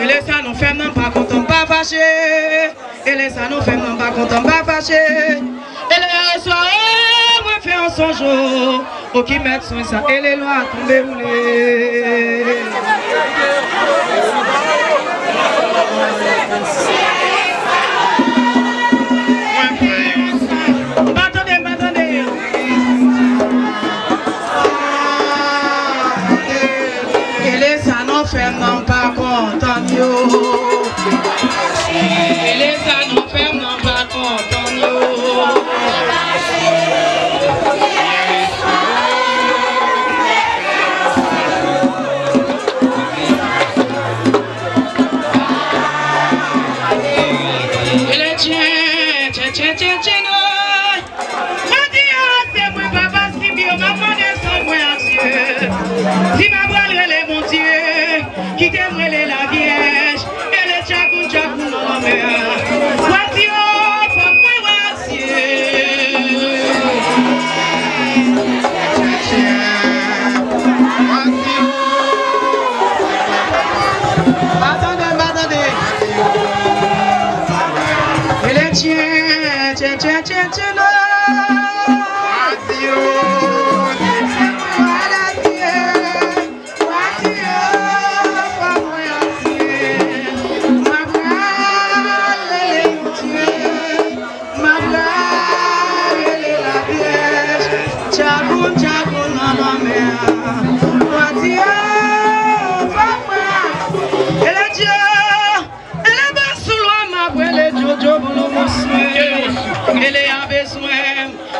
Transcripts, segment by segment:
Et les ça nous fait même pas content pas fâché. Et les ça nous fait même pas content pas fâché. Et les soirées refait en son jour. Pour qui mettent soin ça et les lois tombées roulées.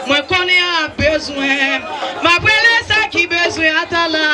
Moi qu'on est à besoin, ma brûlée ça qui besoin à ta là.